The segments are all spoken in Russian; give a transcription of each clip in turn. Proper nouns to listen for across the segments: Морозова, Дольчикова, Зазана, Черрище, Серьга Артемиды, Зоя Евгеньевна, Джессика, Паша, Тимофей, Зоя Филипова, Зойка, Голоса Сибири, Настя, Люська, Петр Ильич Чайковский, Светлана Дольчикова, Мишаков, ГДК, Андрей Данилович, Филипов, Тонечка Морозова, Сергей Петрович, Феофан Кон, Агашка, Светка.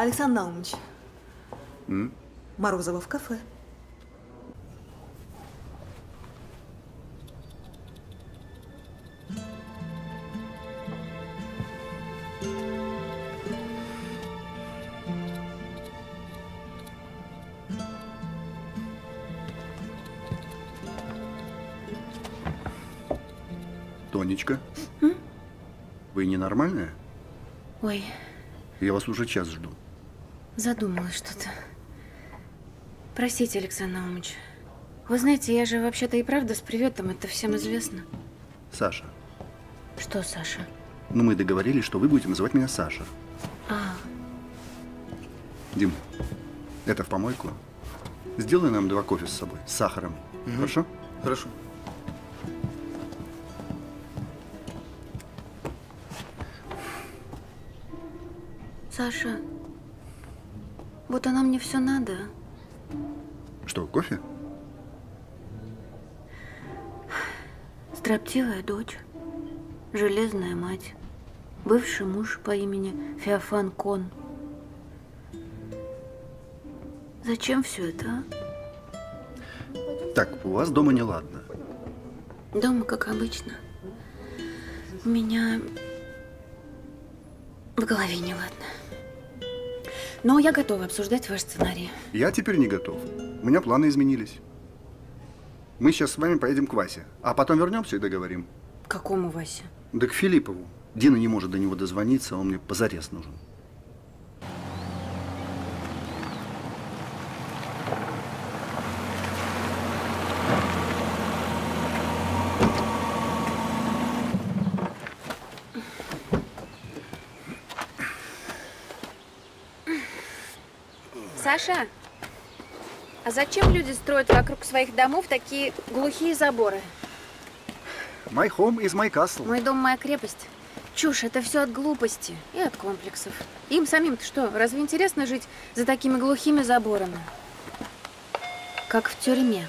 Александр Наумович, Морозова в кафе. Тонечка, вы ненормальная? Ой. Я вас уже час жду. Задумалась что-то. Простите, Александр Наумович. Вы знаете, я же вообще-то и правда с приветом, это всем известно. Саша. Что, Саша? Ну, мы договорились, что вы будете называть меня Саша. А. Дим, это в помойку. Сделай нам 2 кофе с собой, с сахаром. Хорошо? Хорошо. Саша, вот оно мне все надо. Что, кофе? Строптивая дочь, железная мать, бывший муж по имени Феофан Кон. Зачем все это, а? Так, у вас дома неладно. Дома, как обычно. У меня в голове неладно. Но я готова обсуждать ваш сценарий. Я теперь не готов. У меня планы изменились. Мы сейчас с вами поедем к Васе, а потом вернемся и договорим. К какому Васе? Да к Филипову. Дина не может до него дозвониться, он мне позарез нужен. Саша, а зачем люди строят вокруг своих домов такие глухие заборы? My home is my castle. Мой дом, моя крепость. Чушь, это все от глупости и от комплексов. Им самим-то что, разве интересно жить за такими глухими заборами? Как в тюрьме.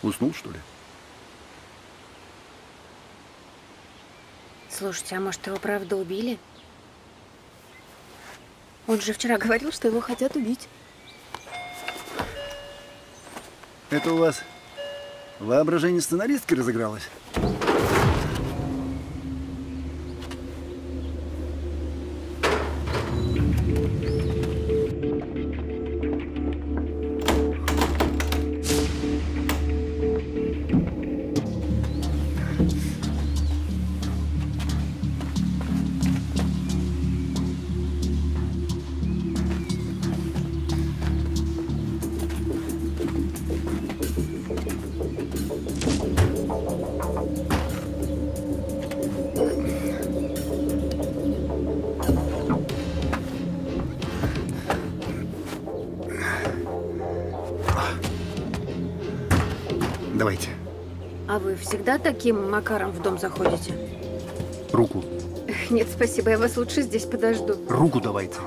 Уснул, что ли? Слушайте, а может, его правда убили? Он же вчера говорил, что его хотят убить. Это у вас воображение сценаристки разыгралось? Всегда таким макаром в дом заходите? Руку. Нет, спасибо, я вас лучше здесь подожду. Руку давайте.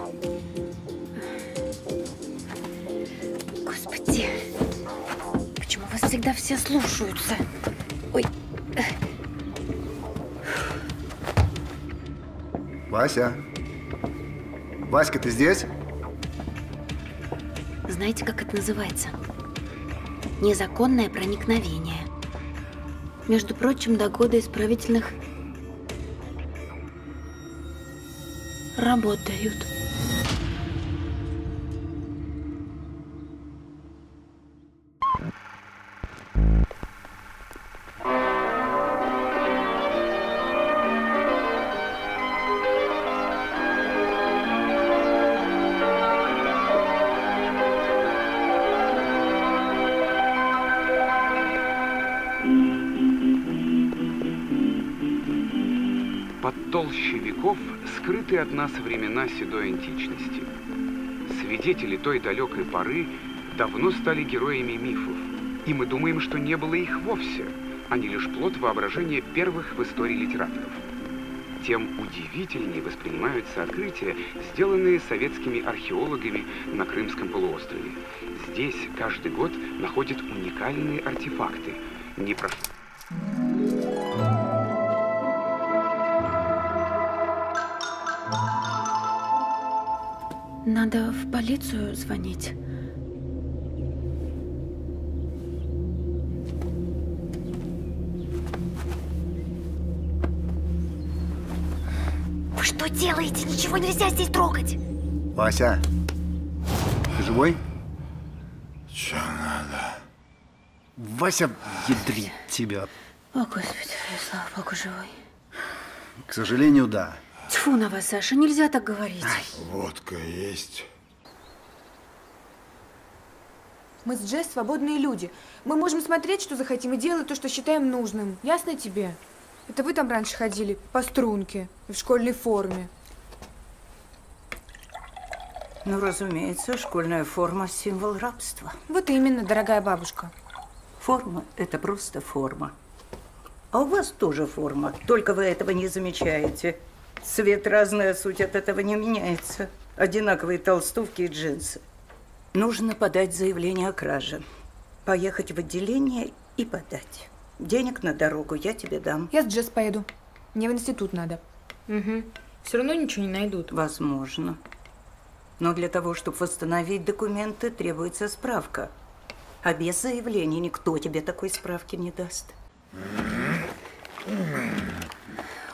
Господи, почему вас всегда все слушаются? Ой. Вася. Васька, ты здесь? Знаете, как это называется? Незаконное проникновение. Между прочим, до года исправительных работают. Скрытые от нас времена седой античности. Свидетели той далекой поры давно стали героями мифов, и мы думаем, что не было их вовсе, они лишь плод воображения первых в истории литераторов. тем удивительнее воспринимаются открытия, сделанные советскими археологами на Крымском полуострове. Здесь каждый год находят уникальные артефакты. Надо в полицию звонить. Вы что делаете? Ничего нельзя здесь трогать. Вася, ты живой? Чё надо? Вася, ядрить тебя. О, Господи, слава Богу, живой. К сожалению, да. Тьфу на вас, Саша, нельзя так говорить. Ай. Водка есть. Мы с Джесс свободные люди. Мы можем смотреть, что захотим, и делать то, что считаем нужным. Ясно тебе? Это вы там раньше ходили по струнке, в школьной форме. Ну, разумеется, школьная форма – символ рабства. Вот именно, дорогая бабушка. Форма – это просто форма. А у вас тоже форма, только вы этого не замечаете. Цвет разный, а суть от этого не меняется. Одинаковые толстовки и джинсы. Нужно подать заявление о краже. Поехать в отделение и подать. Денег на дорогу я тебе дам. Я с Джесс поеду. Мне в институт надо. Угу. Все равно ничего не найдут. Возможно. Но для того, чтобы восстановить документы, требуется справка. А без заявления никто тебе такой справки не даст.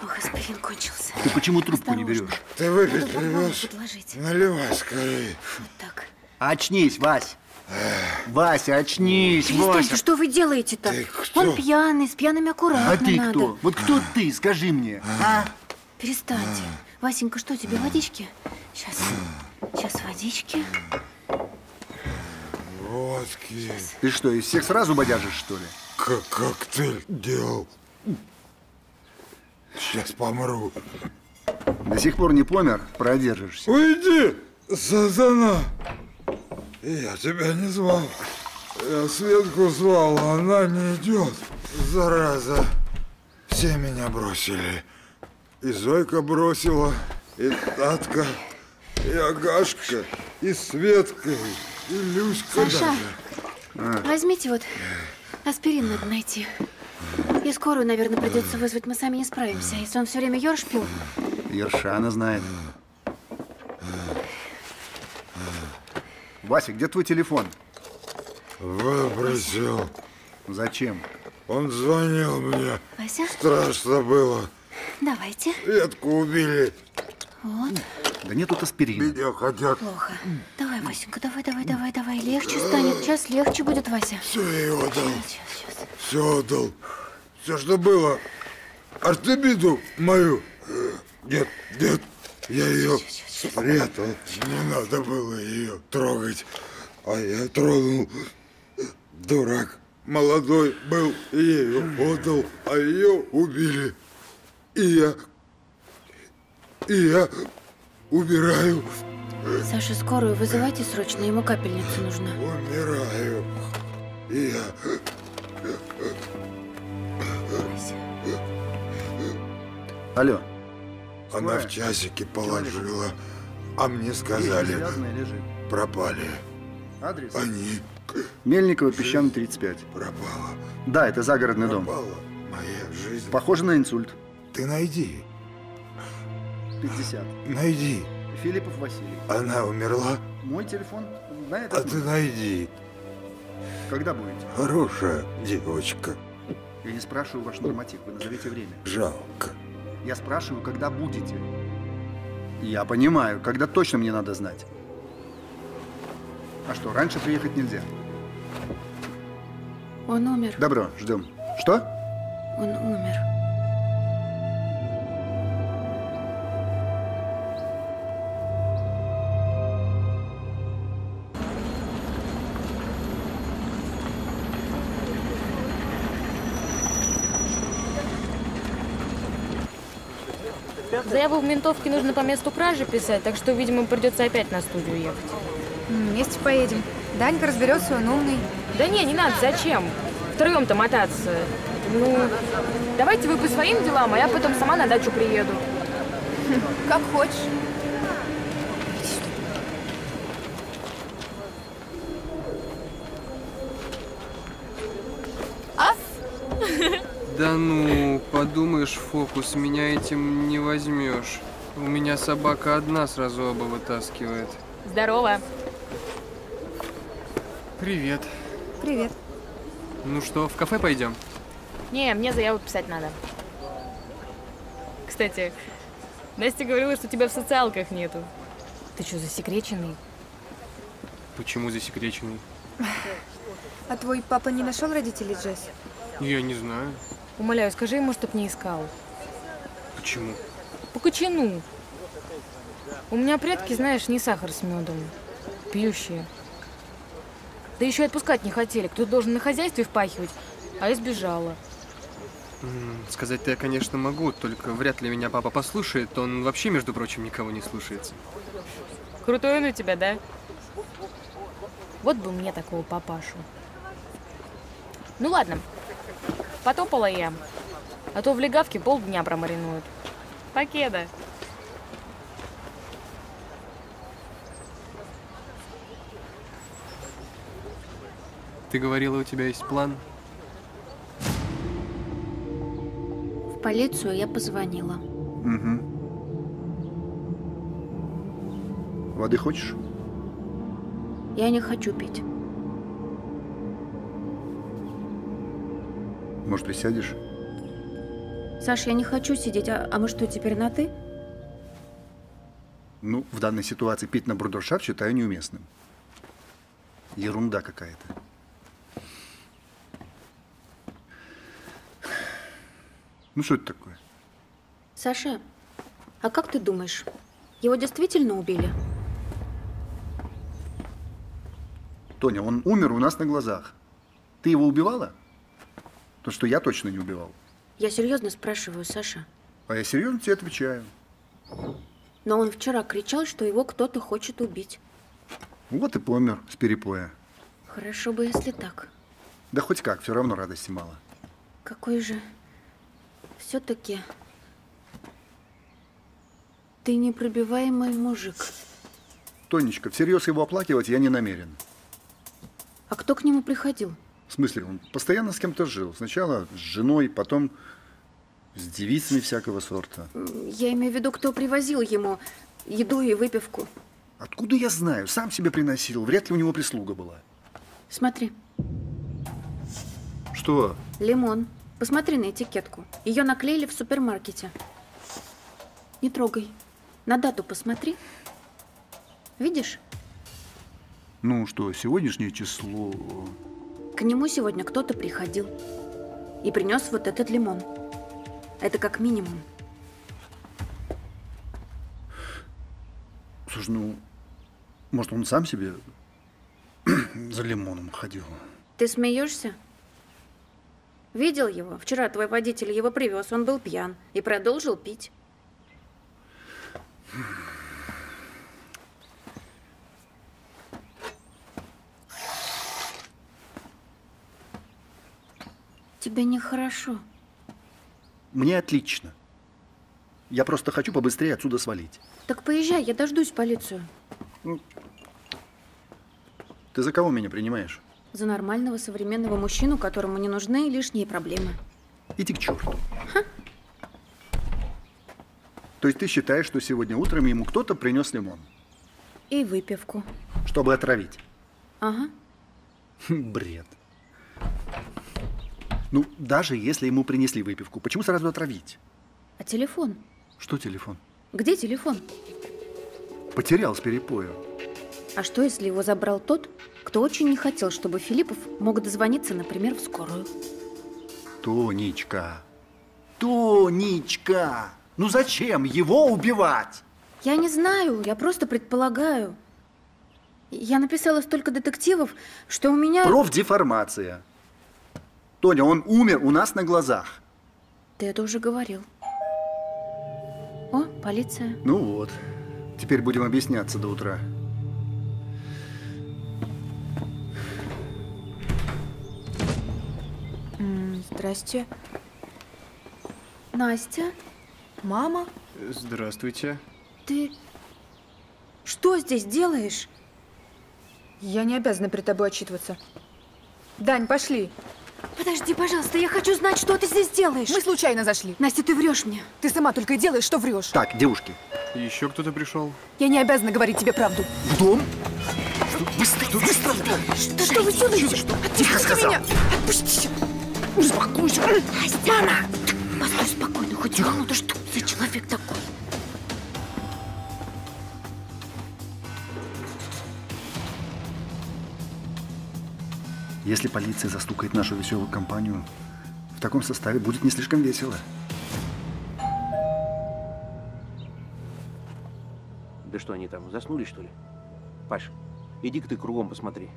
Ох, аспирин кончился. Ты почему трубку не берешь? Ты выпить привез? Наливай скорее. Вот так. Очнись, Вась. Вася, очнись, Вася. Что вы делаете-то? Он пьяный, с пьяными аккуратно. А ты кто? Вот кто ты, скажи мне. А? Перестаньте. Васенька, что тебе, водички? Сейчас. Сейчас водички. Водки. Ты что, из всех сразу бодяжишь, что ли? Как коктейль делал. Сейчас помру. До сих пор не помер, продержишься. Уйди, Зазана. Я тебя не звал. Я Светку звал, а она не идет. Зараза. Все меня бросили. И Зойка бросила, и Татка, и Агашка, и Светка, и Люська даже. Саша, возьмите вот аспирин надо найти. И скорую, наверное, придется вызвать, мы сами не справимся. Если он все время ерш пил. Ерша она знает. Вася, где твой телефон? Выбросил. Зачем? Он звонил мне. Вася? Страшно было. Давайте. Светку убили. Вот. Да нет тут аспирина. Меня хотят. Плохо. Давай, Васенька, давай. Легче станет. Сейчас легче будет, Вася. Все, я его отдал. Сейчас. Все отдал. Все, что было. Артемиду мою. Нет. Я ее спрятал. Не надо было ее трогать. А я тронул. Дурак. Молодой был. И ее отдал. А ее убили. И я умираю. Саша, скорую вызывайте срочно. Ему капельница нужна. Умираю. И я... Алло. Она в часике положила, а мне сказали, пропали. Адрес? Они. Мельникова, Песчаный, 35. Пропала. Да, это загородный дом. Пропала моя жизнь. Похоже на инсульт. Ты найди. 50. Найди. Филипов Василий. Она умерла? Мой телефон на этот. А ты найди. Когда будете? Хорошая девочка. Я не спрашиваю ваш норматив, вы назовите время. Жалко. Я спрашиваю, когда будете. Я понимаю, когда точно мне надо знать. А что, раньше приехать нельзя? Он умер. Добро, ждем. Что? Он умер. Заяву в ментовке нужно по месту кражи писать, так что, видимо, придется опять на студию ехать. Вместе поедем. Данька разберется, он умный. Да не надо, зачем? Втроем-то мотаться. Ну, давайте вы по своим делам, а я потом сама на дачу приеду. Как хочешь. Да ну, подумаешь, фокус, меня этим не возьмешь. У меня собака одна сразу оба вытаскивает. Здорово. Привет. Привет. Ну что, в кафе пойдем? Не, мне заяву писать надо. Кстати, Настя говорила, что тебя в социалках нету. Ты что, засекреченный? Почему засекреченный? А твой папа не нашел родителей, Джесс? Я не знаю. Умоляю, скажи ему, чтоб не искал. Почему? По кочану. У меня предки, знаешь, не сахар с медом. Пьющие. Да еще отпускать не хотели. Кто-то должен на хозяйстве впахивать, а я сбежала. Сказать-то я, конечно, могу, только вряд ли меня папа послушает. Он вообще, между прочим, никого не слушается. Крутой он у тебя, да? Вот бы мне такого папашу. Ну ладно. Потопала я, а то в легавке полдня промаринуют. Покеда. Ты говорила, у тебя есть план? В полицию я позвонила. Угу. Воды хочешь? Я не хочу пить. Может, присядешь? Саш, я не хочу сидеть. А мы что, теперь на «ты»? Ну, в данной ситуации пить на брудершафт считаю неуместным. Ерунда какая-то. Ну, что это такое? Саша, а как ты думаешь, его действительно убили? Тоня, он умер у нас на глазах. Ты его убивала? Потому что я точно не убивал. Я серьезно спрашиваю, Саша. А я серьезно тебе отвечаю. Но он вчера кричал, что его кто-то хочет убить. Вот и помер с перепоя. Хорошо бы, если так. Да хоть как, все равно радости мало. Какой же все-таки ты непробиваемый мужик. Тонечка, всерьез его оплакивать я не намерен. А кто к нему приходил? В смысле, он постоянно с кем-то жил. Сначала с женой, потом с девицами всякого сорта. Я имею в виду, кто привозил ему еду и выпивку. Откуда я знаю? Сам себе приносил. Вряд ли у него прислуга была. Смотри. Что? Лимон. Посмотри на этикетку. Ее наклеили в супермаркете. Не трогай. На дату посмотри. Видишь? Ну что, сегодняшнее число... К нему сегодня кто-то приходил и принес вот этот лимон. Это как минимум. Слушай, ну, может, он сам себе за лимоном ходил? Ты смеешься? Видел его? Вчера твой водитель его привез, он был пьян и продолжил пить. Тебе нехорошо. Мне отлично. Я просто хочу побыстрее отсюда свалить. Так поезжай, я дождусь полицию. Ты за кого меня принимаешь? За нормального современного мужчину, которому не нужны лишние проблемы. Иди к черту. Ха. То есть ты считаешь, что сегодня утром ему кто-то принес лимон? И выпивку. Чтобы отравить? Ага. Бред. Ну, даже если ему принесли выпивку, почему сразу отравить? А телефон? Что телефон? Где телефон? Потерял с перепою. А что, если его забрал тот, кто очень не хотел, чтобы Филиппов мог дозвониться, например, в скорую? Тонечка! Тонечка! Ну зачем его убивать? Я не знаю, я просто предполагаю. Я написала столько детективов, что у меня… Профдеформация. Тоня, он умер у нас на глазах. Ты это уже говорил. О, полиция. Ну вот. Теперь будем объясняться до утра. Здрасте. Настя? Мама? Здравствуйте. Ты что здесь делаешь? Я не обязана перед тобой отчитываться. Дань, пошли. Подожди, пожалуйста, я хочу знать, что ты здесь делаешь. Мы случайно зашли. Настя, ты врешь мне. Ты сама только и делаешь, что врешь. Так, девушки. Еще кто-то пришел. Я не обязана говорить тебе правду. В дом? Быстро! Что вы делаете? Отпустите меня! Отпустите! Успокойся! Мама! Постой спокойно, хоть минуту, что за человек такой? Если полиция застукает нашу веселую компанию, в таком составе будет не слишком весело. Да что они там, заснули, что ли? Паш, иди-ка ты кругом посмотри.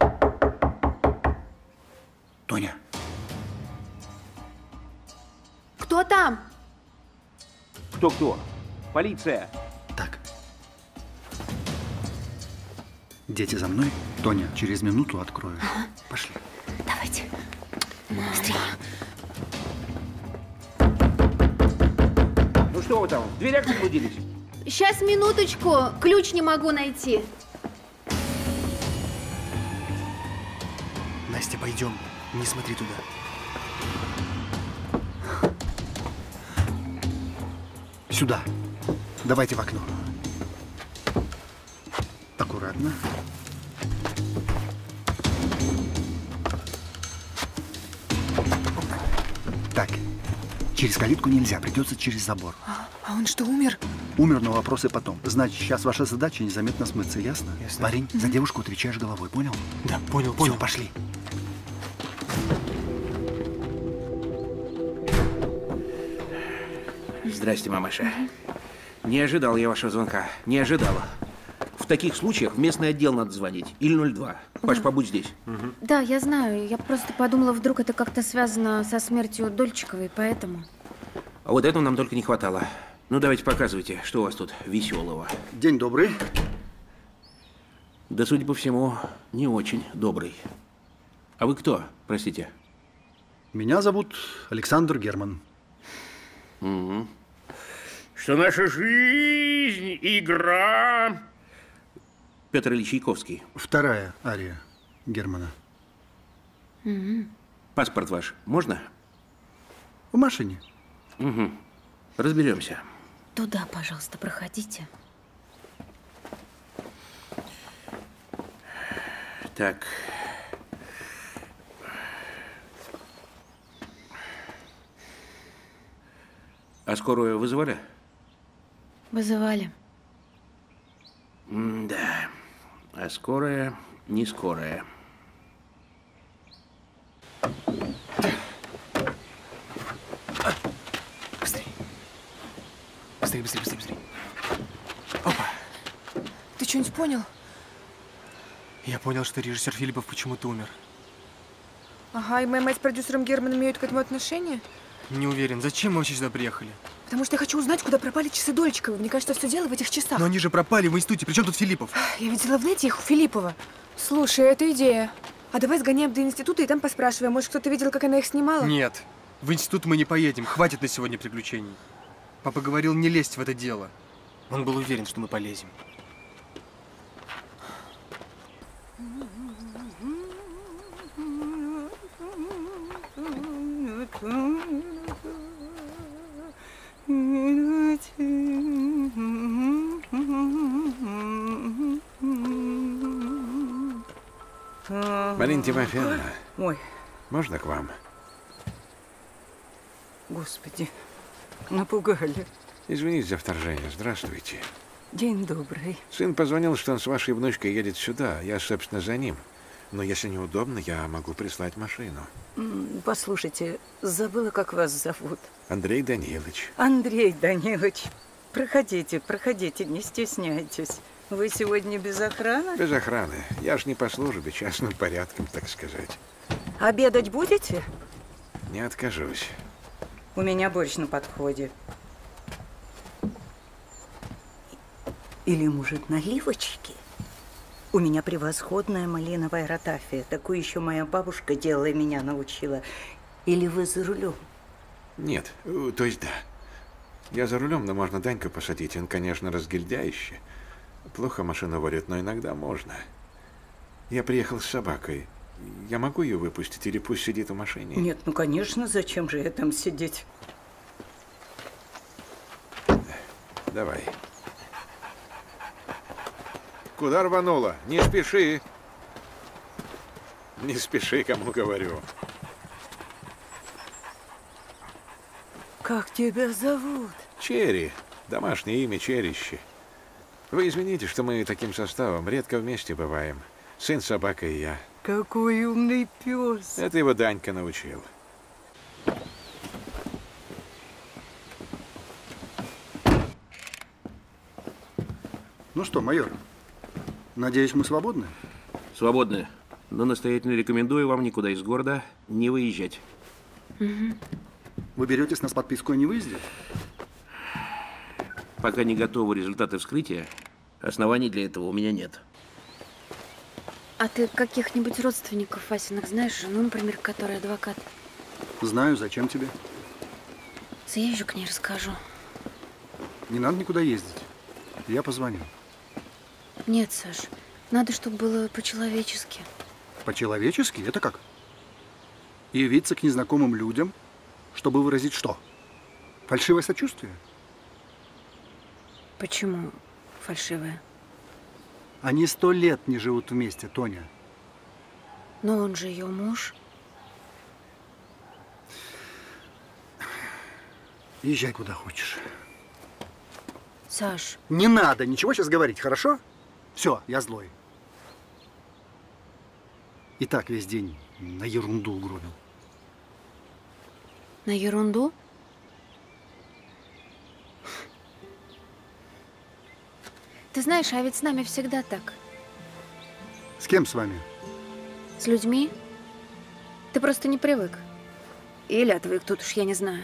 Угу. Тоня. Кто там? Кто-кто? Полиция. Так. Дети, за мной. Тоня, через минуту открою. Ага. Пошли. Давайте. Быстрее. Ну что вы там, в дверях заблудились? Сейчас, минуточку. Ключ не могу найти. Настя, пойдем. Не смотри туда. Сюда. Давайте в окно. Аккуратно. Так, через калитку нельзя, придется через забор. А он что, умер? Умер, но вопросы потом. Значит, сейчас ваша задача незаметно смыться, ясно? Ясно. Парень, за девушку отвечаешь головой, понял? Да, понял, понял. Все, пошли. Здрасте, мамаша. Не ожидал я вашего звонка, не ожидала. В таких случаях в местный отдел надо звонить. Или 02. Паш, да. Побудь здесь. Угу. Да, я знаю. Я просто подумала, вдруг это как-то связано со смертью Дольчиковой, поэтому… А вот этого нам только не хватало. Ну, давайте показывайте, что у вас тут веселого. День добрый. Да, судя по всему, не очень добрый. А вы кто, простите? Меня зовут Александр Герман. Угу. Что наша жизнь – игра… Петр Ильич Чайковский. Вторая ария Германа. Угу. Паспорт ваш можно? В машине. Угу. Разберемся. Туда, пожалуйста, проходите. Так. А скорую вызывали? Вызывали. Да. А скорая, не скорая. Быстрей. Быстрей. Опа. Ты что-нибудь понял? Я понял, что режиссер Филипов почему-то умер. Ага, и ММС с продюсером Герман имеют к этому отношение? Не уверен. Зачем мы вообще сюда приехали? Потому что я хочу узнать, куда пропали часы Дольчикова. Мне кажется, все дело в этих часах. Но они же пропали в институте. Причем тут Филипов? Я видела в нете их у Филиппова. Слушай, это идея. А давай сгоняем до института и там поспрашиваем. Может, кто-то видел, как она их снимала? Нет. В институт мы не поедем. Хватит на сегодня приключений. Папа говорил не лезть в это дело. Он был уверен, что мы полезем. Марина Тимофеевна, ой, можно к вам? Господи, напугали. Извините за вторжение. Здравствуйте. День добрый. Сын позвонил, что он с вашей внучкой едет сюда. Я, собственно, за ним. Но если неудобно, я могу прислать машину. Послушайте, забыла, как вас зовут. Андрей Данилович. Андрей Данилович, проходите, проходите, не стесняйтесь. Вы сегодня без охраны? Без охраны. Я ж не по службе, частным порядком, так сказать. Обедать будете? Не откажусь. У меня борщ на подходе. Или, может, наливочки? У меня превосходная малиновая ротафия. Такую еще моя бабушка делала и меня научила. Или вы за рулем? Нет, то есть да. Я за рулем, но можно Данька посадить. Он, конечно, разгильдяище. Плохо машину водит, но иногда можно. Я приехал с собакой. Я могу ее выпустить или пусть сидит в машине? Нет, ну конечно, зачем же я там сидеть? Давай. Куда рванула? Не спеши. Не спеши, кому говорю. Как тебя зовут? Черри. Домашнее имя Черрище. Вы извините, что мы таким составом редко вместе бываем. Сын, собака и я. Какой умный пес. Это его Данька научил. Ну что, майор, надеюсь, мы свободны? Свободны. Но настоятельно рекомендую вам никуда из города не выезжать. Угу. Вы берете с нас подписку о невыезде? Пока не готовы результаты вскрытия, оснований для этого у меня нет. А ты каких-нибудь родственников Васиных знаешь? Ну, например, который адвокат. Знаю. Зачем тебе? Съезжу к ней, расскажу. Не надо никуда ездить. Я позвоню. Нет, Саш. Надо, чтобы было по-человечески. По-человечески? Это как? Явиться к незнакомым людям, чтобы выразить что? Фальшивое сочувствие? Почему фальшивое? Они 100 лет не живут вместе, Тоня. Но он же ее муж. Езжай куда хочешь. Саш. Не надо ничего сейчас говорить, хорошо? Все, я злой. И так весь день на ерунду угробил. На ерунду? Ты знаешь, а ведь с нами всегда так. С кем с вами? С людьми. Ты просто не привык. Или отвык, тут уж я не знаю.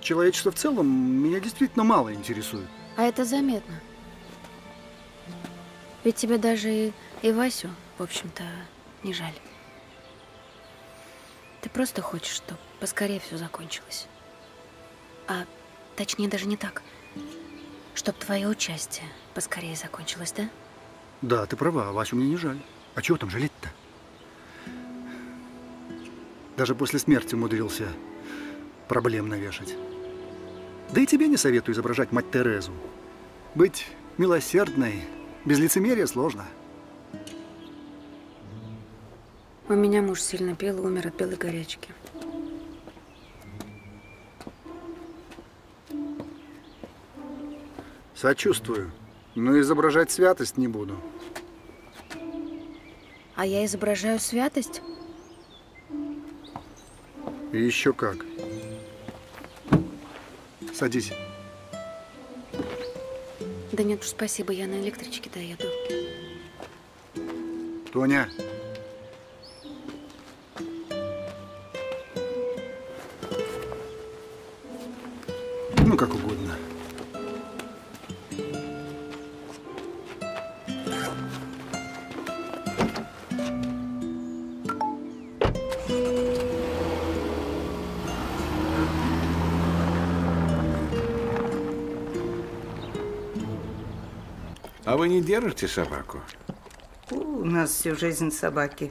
Человечество в целом меня действительно мало интересует. А это заметно. Ведь тебе даже и Васю, в общем-то, не жаль. Ты просто хочешь, чтобы поскорее все закончилось. А точнее, даже не так. Чтоб твое участие поскорее закончилось, да? Да, ты права, Васю мне не жаль. А чего там жалеть-то? Даже после смерти умудрился проблем навешать. Да и тебе не советую изображать мать Терезу. Быть милосердной без лицемерия сложно. У меня муж сильно пил, умер от белой горячки. Сочувствую, но изображать святость не буду. А я изображаю святость? И еще как. Садись. Да нет уж, спасибо, я на электричке доеду. Тоня. Ну, как угодно. А вы не держите собаку? У нас всю жизнь собаки.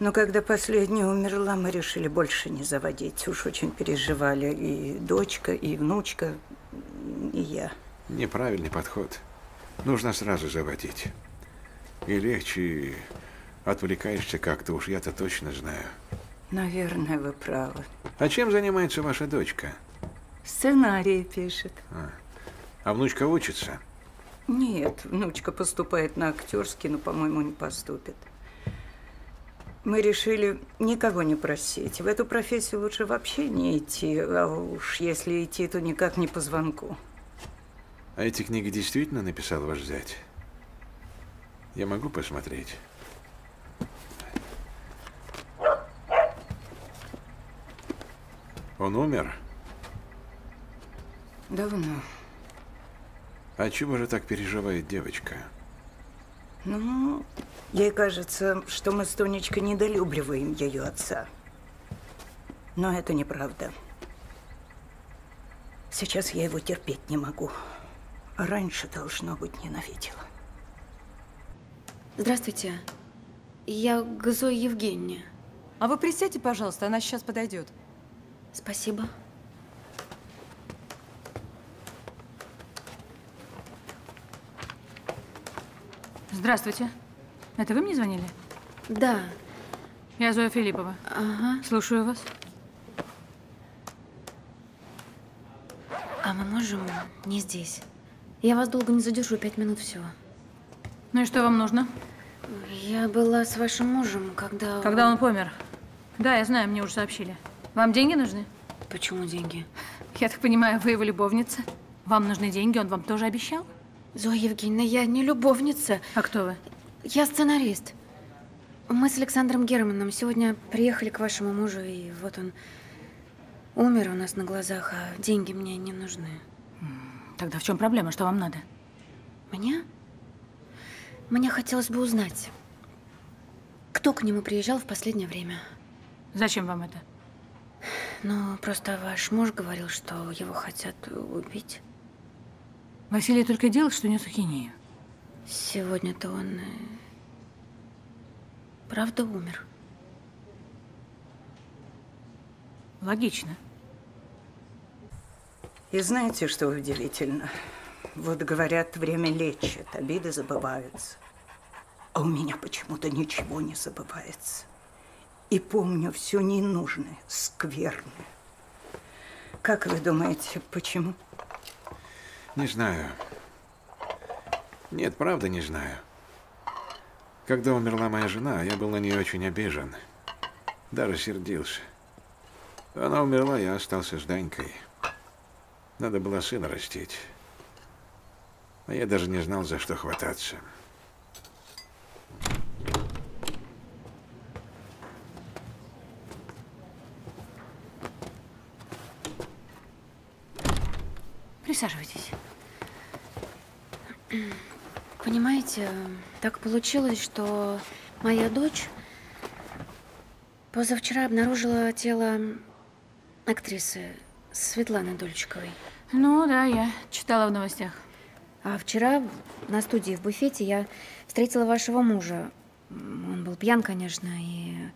Но когда последняя умерла, мы решили больше не заводить. Уж очень переживали и дочка, и внучка, и я. Неправильный подход. Нужно сразу заводить. И легче отвлекаешься как-то, уж я-то точно знаю. Наверное, вы правы. А чем занимается ваша дочка? Сценарии пишет. А внучка учится? Нет, внучка поступает на актерский, но, по-моему, не поступит. Мы решили никого не просить. В эту профессию лучше вообще не идти, а уж если идти, то никак не по звонку. А эти книги действительно написал ваш зять? Я могу посмотреть? Он умер? Давно. А чего же так переживает девочка? Ну, ей кажется, что мы с Тонечкой недолюбливаем ее отца. Но это неправда. Сейчас я его терпеть не могу. Раньше, должно быть, ненавидела. Здравствуйте. Я к Зое Евгеньевне. А вы присядьте, пожалуйста, она сейчас подойдет. Спасибо. Здравствуйте. Это вы мне звонили? Да. Я Зоя Филипова. Ага. Слушаю вас. А мы можем не здесь? Я вас долго не задержу, 5 минут всего. Ну и что вам нужно? Я была с вашим мужем, когда… Когда он помер. Да, я знаю, мне уже сообщили. Вам деньги нужны? Почему деньги? Я так понимаю, вы его любовница. Вам нужны деньги, он вам тоже обещал? Зоя Евгеньевна, я не любовница. А кто вы? Я сценарист. Мы с Александром Германом сегодня приехали к вашему мужу, и вот он умер у нас на глазах, а деньги мне не нужны. Тогда в чем проблема? Что вам надо? Мне? Мне хотелось бы узнать, кто к нему приезжал в последнее время. Зачем вам это? Ну, просто ваш муж говорил, что его хотят убить. Василий только делал, что нес ахинею. Сегодня-то он… правда умер. Логично. И знаете, что удивительно? Вот говорят, время лечит, обиды забываются. А у меня почему-то ничего не забывается. И помню все ненужное, скверное. Как вы думаете, почему? Не знаю. Нет, правда не знаю. Когда умерла моя жена, я был на нее очень обижен. Даже сердился. Она умерла, я остался с Данькой. Надо было сына растить. А я даже не знал, за что хвататься. Присаживайтесь. Понимаете, так получилось, что моя дочь позавчера обнаружила тело актрисы Светланы Дольчиковой. Ну да, я читала в новостях. А вчера на студии в буфете я встретила вашего мужа. Он был пьян, конечно, и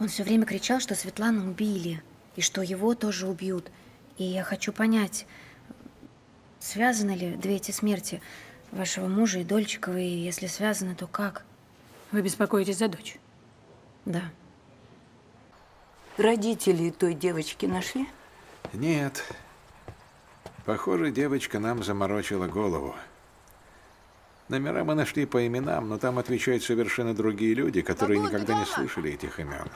он все время кричал, что Светлану убили, и что его тоже убьют. И я хочу понять, связаны ли две эти смерти вашего мужа и Дольчиковой, и если связаны, то как? Вы беспокоитесь за дочь? Да. Родители той девочки нашли? Нет. Похоже, девочка нам заморочила голову. Номера мы нашли по именам, но там отвечают совершенно другие люди, которые никогда не слышали этих имен.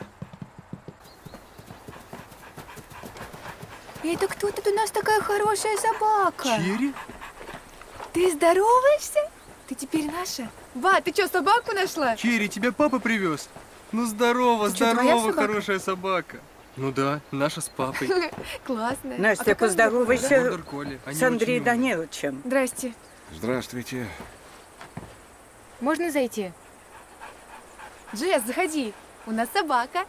Это кто тут у нас такая хорошая собака? Черри? Ты здороваешься? Ты теперь наша? Ба, ты что, собаку нашла? Черри, тебя папа привез. Ну здорово, здорово, хорошая собака. Ну да, наша с папой. Классно. Настя, поздоровайся с Андреем Даниловичем. Здрасте. Здравствуйте. Можно зайти? Джесс, заходи. У нас собака.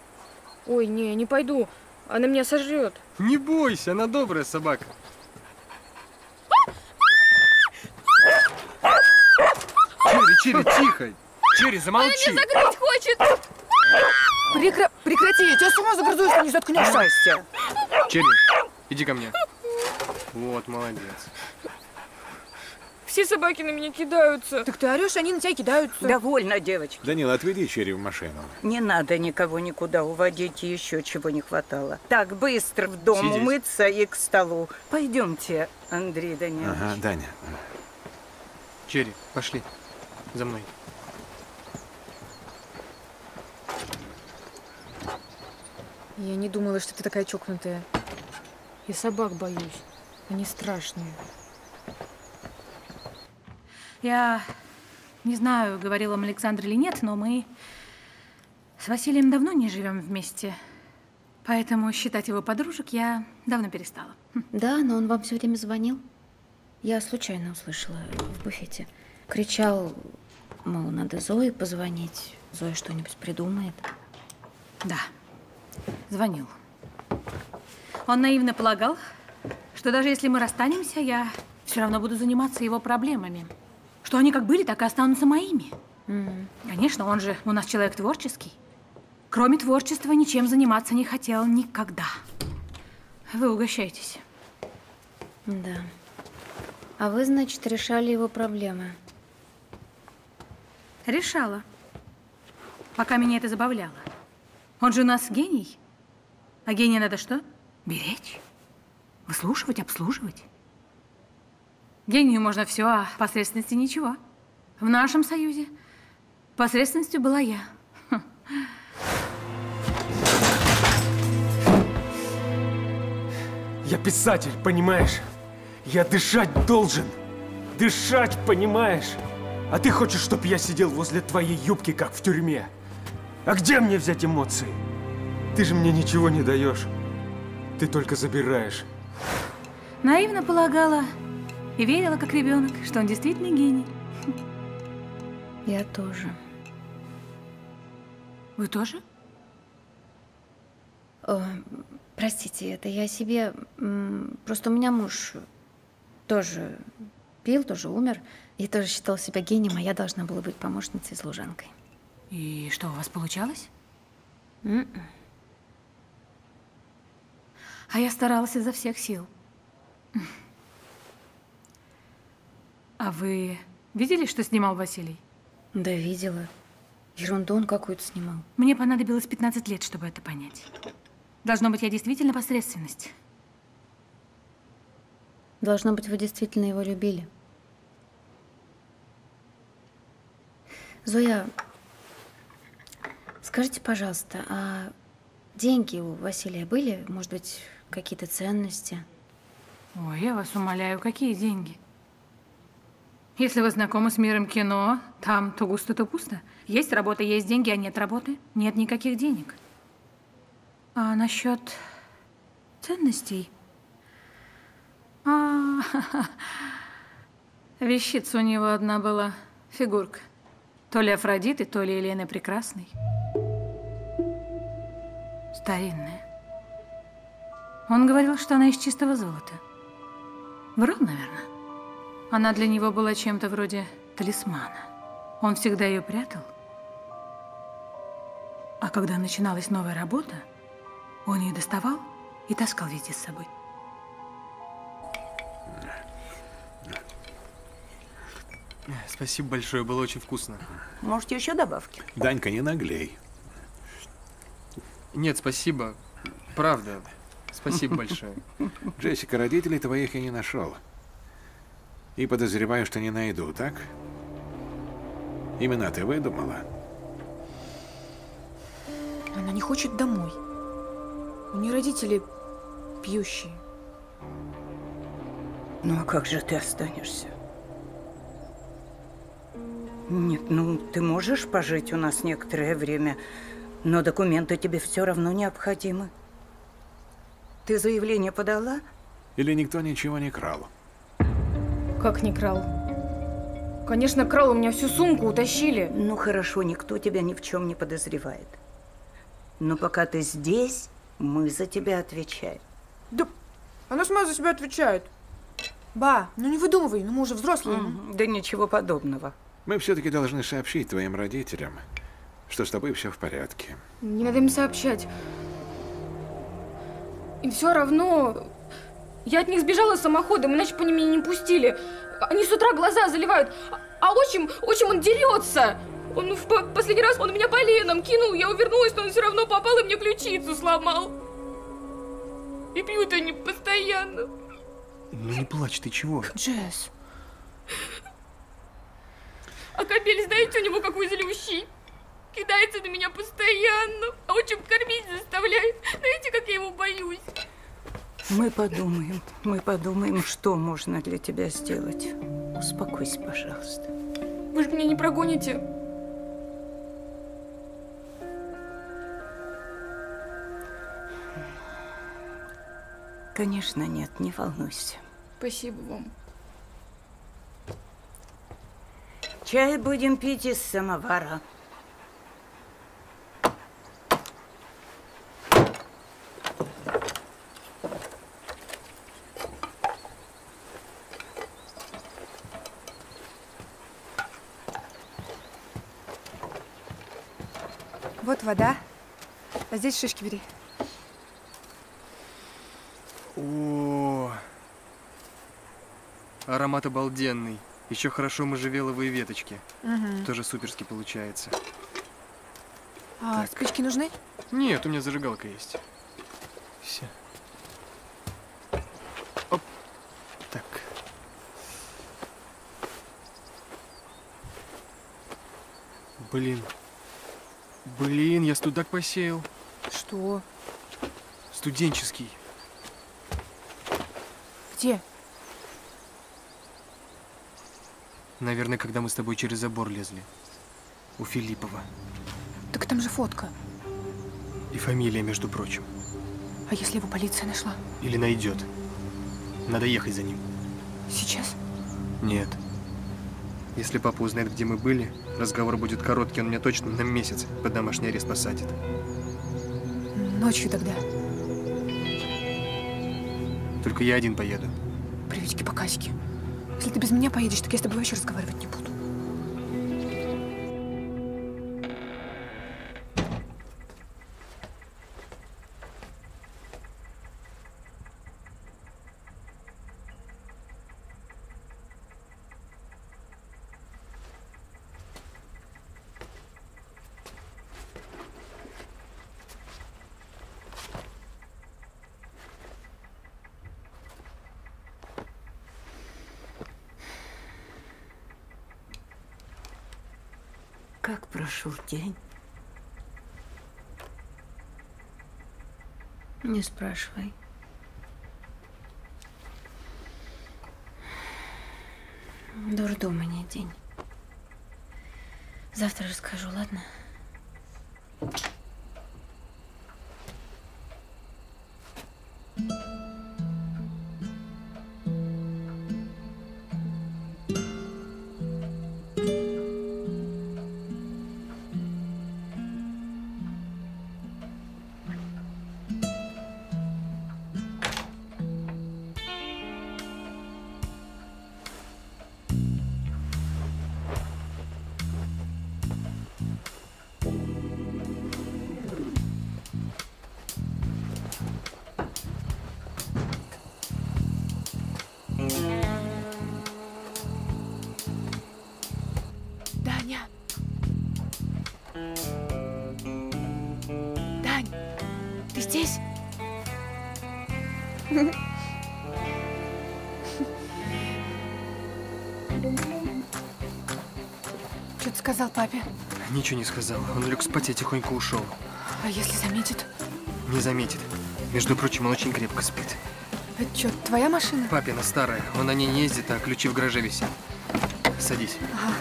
Ой, не, не пойду. Она меня сожрет. Не бойся, она добрая собака. Черри, тихо. Черри, замолчи. Она меня закрыть хочет. Прекрати, я тебя с ума загрызу, если не заткнешься. Настя. Черри, иди ко мне. Вот, молодец. Все собаки на меня кидаются. Так ты орешь, они на тебя кидаются. Довольно, девочки. Данила, отведи Черри в машину. Не надо никого никуда уводить, еще чего не хватало. Так, быстро в дом сидеть, умыться и к столу. Пойдемте, Андрей Данилович. Ага, Даня. Черри, пошли за мной. Я не думала, что ты такая чокнутая. Я собак боюсь. Они страшные. Я не знаю, говорил вам Александр или нет, но мы с Василием давно не живем вместе. Поэтому считать его подружек я давно перестала. Да, но он вам все время звонил. Я случайно услышала в буфете. Кричал, мол, надо Зое позвонить. Зоя что-нибудь придумает. Да. Звонил. Он наивно полагал, что даже если мы расстанемся, я все равно буду заниматься его проблемами. Что они как были, так и останутся моими. Конечно, он же у нас человек творческий. Кроме творчества, ничем заниматься не хотел никогда. Вы угощайтесь. Да. А вы, значит, решали его проблемы? Решала. Пока меня это забавляло. Он же у нас гений. А гения надо что? Беречь, выслушивать, обслуживать. Гению можно все, а посредственности ничего. В нашем союзе посредственностью была я. Я писатель, понимаешь? Я дышать должен. Дышать, понимаешь? А ты хочешь, чтобы я сидел возле твоей юбки, как в тюрьме? А где мне взять эмоции? Ты же мне ничего не даешь. Ты только забираешь. Наивно полагала и верила, как ребенок, что он действительно гений. Я тоже. Вы тоже? О, простите, это я себе… Просто у меня муж тоже пил, тоже умер. И тоже считал себя гением, а я должна была быть помощницей и служанкой. И что, у вас получалось? А я старалась изо всех сил. А вы видели, что снимал Василий? Да, видела. Ерунду он какую-то снимал. Мне понадобилось 15 лет, чтобы это понять. Должно быть, я действительно посредственность. Должно быть, вы действительно его любили. Зоя, скажите, пожалуйста, а деньги у Василия были? Может быть, какие-то ценности? Ой, я вас умоляю, какие деньги? Если вы знакомы с миром кино, там то густо, то пусто. Есть работа, есть деньги, а нет работы, нет никаких денег. А насчет ценностей? Вещица у него одна была, фигурка. То ли Афродиты, то ли Елены Прекрасной. Старинная. Он говорил, что она из чистого золота. Врал, наверное. Она для него была чем-то вроде талисмана. Он всегда ее прятал. А когда начиналась новая работа, он ее доставал и таскал везде с собой. Спасибо большое, было очень вкусно. Можете еще добавки? Данька, не наглей. Нет, спасибо. Правда. Спасибо большое. Джессика, родителей твоих я не нашел. И подозреваю, что не найду, так? Имена ты выдумала? Она не хочет домой. У нее родители пьющие. Ну а как же ты останешься? Нет, ну ты можешь пожить у нас некоторое время, но документы тебе все равно необходимы. Ты заявление подала? Или никто ничего не крал? Как не крал? Конечно, крал, у меня всю сумку утащили. Ну хорошо, никто тебя ни в чем не подозревает. Но пока ты здесь, мы за тебя отвечаем. Да она сама за себя отвечает. Ба, ну не выдумывай, ну мы уже взрослые. Да ничего подобного. Мы все-таки должны сообщить твоим родителям, что с тобой все в порядке. Не надо им сообщать. Им все равно. Я от них сбежала самоходом, иначе бы они меня не пустили. Они с утра глаза заливают. А отчим он дерется. Он в последний раз он меня поленом кинул, я увернулась, но он все равно попал и мне ключицу сломал. И пьют они постоянно. Ну не плачь, ты чего? Джесс. А кобель, знаете, у него какой злющий? Кидается на меня постоянно, а отчим кормить заставляет. Знаете, как я его боюсь? Мы подумаем, что можно для тебя сделать. Успокойся, пожалуйста. Вы же меня не прогоните. Конечно, нет, не волнуйся. Спасибо вам. Чай будем пить из самовара. Вот вода. А здесь шишки бери. О, аромат обалденный. Еще хорошо можжевеловые веточки. Угу. Тоже суперски получается. А спички нужны? Нет, у меня зажигалка есть. Все. Оп. Так. Блин. Блин, я студак посеял. Что? Студенческий. Где? Наверное, когда мы с тобой через забор лезли. У Филиппова. Так там же фотка. И фамилия, между прочим. А если его полиция нашла? Или найдет. Надо ехать за ним. Сейчас? Нет. Если папа узнает, где мы были, разговор будет короткий. Он меня точно на месяц под домашний арест посадит. Ночью тогда. Только я один поеду. Приветики-показики. Если ты без меня поедешь, так я с тобой вообще разговаривать не буду. Как прошел день? Не спрашивай. Дурдом у меня день. Завтра расскажу, ладно? Сказал папе? Ничего не сказал. Он лег спать и тихонько ушел. А если заметит? Не заметит. Между прочим, он очень крепко спит. Это что, твоя машина? Папина старая. Он на ней не ездит, а ключи в гараже висят. Садись. Ага.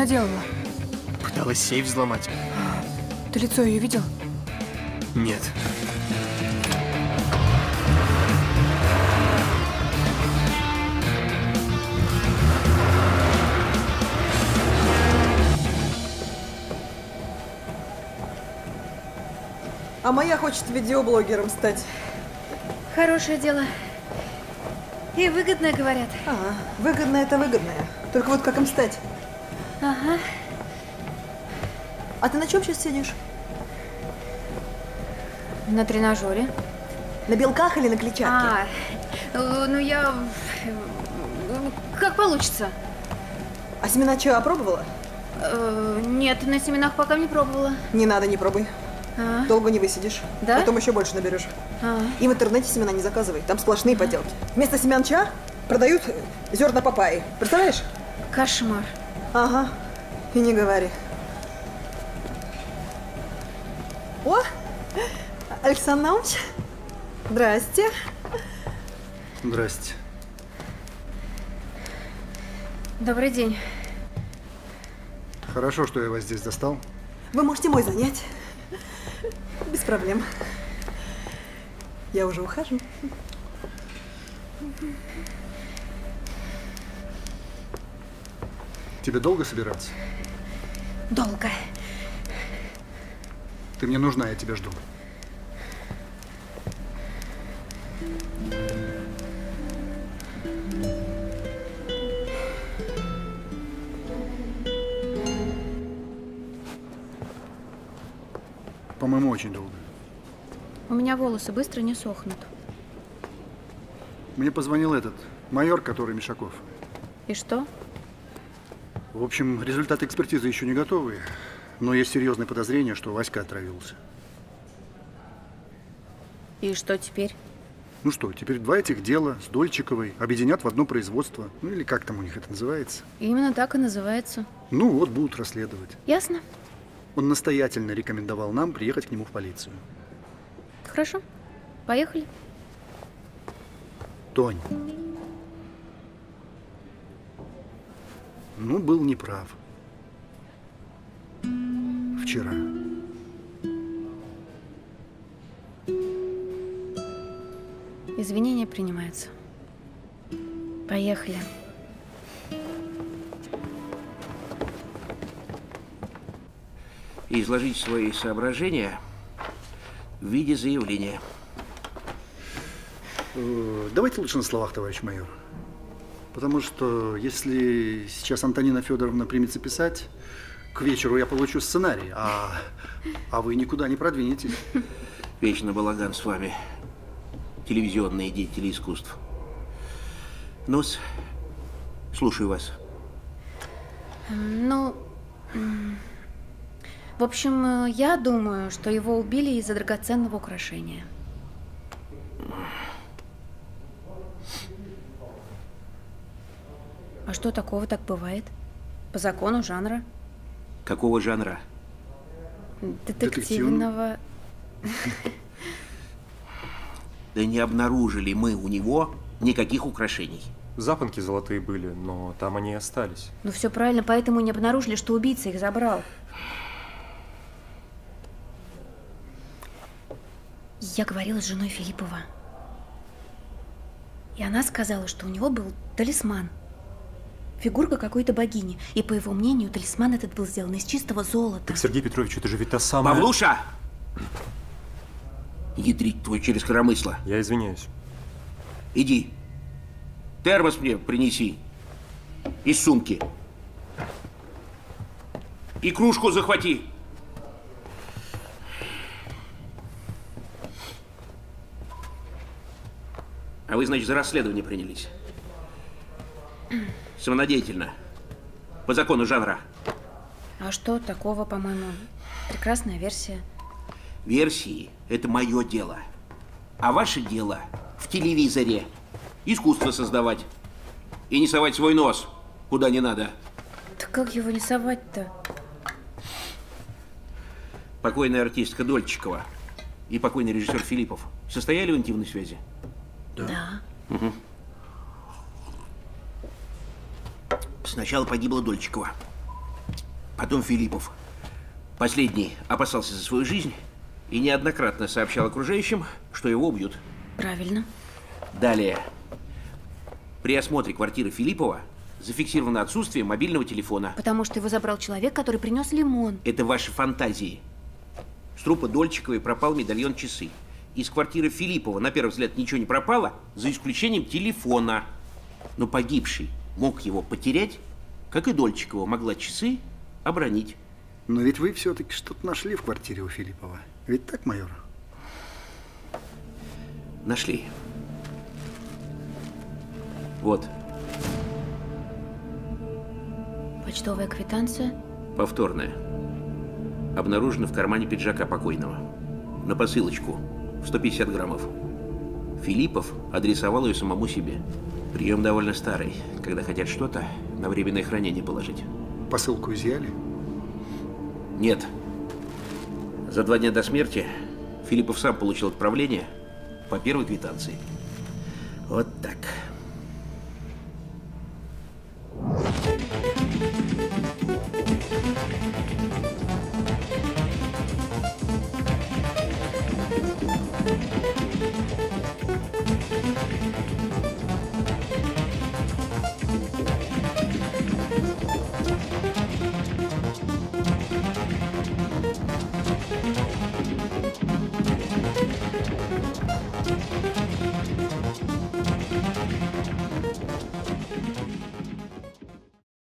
она делала? Пыталась сейф взломать. Ты лицо ее видел? Нет. А моя хочет видеоблогером стать. Хорошее дело. И выгодное, говорят. Ага. Выгодное – это выгодное. Только вот как им стать? Ага. А ты на чем сейчас сидишь? На тренажере. На белках или на клетчатке? Ну я… Как получится. А семена чего, пробовала? Нет, на семенах пока не пробовала. Не надо, не пробуй. Долго не высидишь. Да? Потом еще больше наберешь. И в интернете семена не заказывай. Там сплошные поделки. Вместо семян чиа продают зерна папайи. Представляешь? Кошмар. Ага. И не говори. О! Александр Наумович. Здрасте. Здрасте. Добрый день. Хорошо, что я вас здесь достал. Вы можете мой занять. Без проблем. Я уже ухожу. Тебе долго собираться? Долго. Ты мне нужна, я тебя жду. По-моему, очень долго. У меня волосы быстро не сохнут. Мне позвонил этот майор, который Мишаков. И что? В общем, результаты экспертизы еще не готовы, но есть серьезное подозрение, что Васька отравился. И что теперь? Ну что, теперь два этих дела с Дольчиковой объединят в одно производство. Ну или как там у них это называется? Именно так и называется. Ну вот, будут расследовать. Ясно. Он настоятельно рекомендовал нам приехать к нему в полицию. Хорошо. Поехали. Тонь. Ну, был неправ. Вчера. Извинения принимаются. Поехали. И изложить свои соображения в виде заявления. Давайте лучше на словах, товарищ майор. Потому что, если сейчас Антонина Федоровна примется писать, к вечеру я получу сценарий, а вы никуда не продвинетесь. Вечно балаган с вами, телевизионные деятели искусств. Ну-с, слушаю вас. Ну… В общем, я думаю, что его убили из-за драгоценного украшения. А что такого так бывает? По закону жанра. Какого жанра? Детективного. Да не обнаружили мы у него никаких украшений. Запонки золотые были, но там они и остались. Ну все правильно, поэтому не обнаружили, что убийца их забрал. Я говорила с женой Филиппова, и она сказала, что у него был талисман, фигурка какой-то богини, и по его мнению талисман этот был сделан из чистого золота. Так, Сергей Петрович, это же ведь та самая… Павлуша! Ядрить твой через коромысло. Я извиняюсь. Иди, термос мне принеси из сумки и кружку захвати. А вы, значит, за расследование принялись? Самонадеятельно. По закону жанра. А что такого, по-моему, прекрасная версия? Версии – это мое дело. А ваше дело в телевизоре. Искусство создавать. И не совать свой нос, куда не надо. Так как его не совать-то? Покойная артистка Дольчикова и покойный режиссер Филипов состояли в интимной связи? Да. Угу. Сначала погибла Дольчикова. Потом Филипов. Последний опасался за свою жизнь и неоднократно сообщал окружающим, что его убьют. Правильно. Далее. При осмотре квартиры Филиппова зафиксировано отсутствие мобильного телефона. Потому что его забрал человек, который принес лимон. Это ваши фантазии. С трупа Дольчиковой пропал медальон-часы. Из квартиры Филиппова, на первый взгляд, ничего не пропало, за исключением телефона. Но погибший мог его потерять, как и Дольчикова могла часы обронить. Но ведь вы все-таки что-то нашли в квартире у Филиппова. Ведь так, майор? Нашли. Вот. Почтовая квитанция? Повторная. Обнаружена в кармане пиджака покойного. На посылочку. 150 граммов. Филиппов адресовал ее самому себе. Прием довольно старый, когда хотят что-то на временное хранение положить. Посылку изъяли? Нет. За 2 дня до смерти Филиппов сам получил отправление по первой квитанции. Вот так.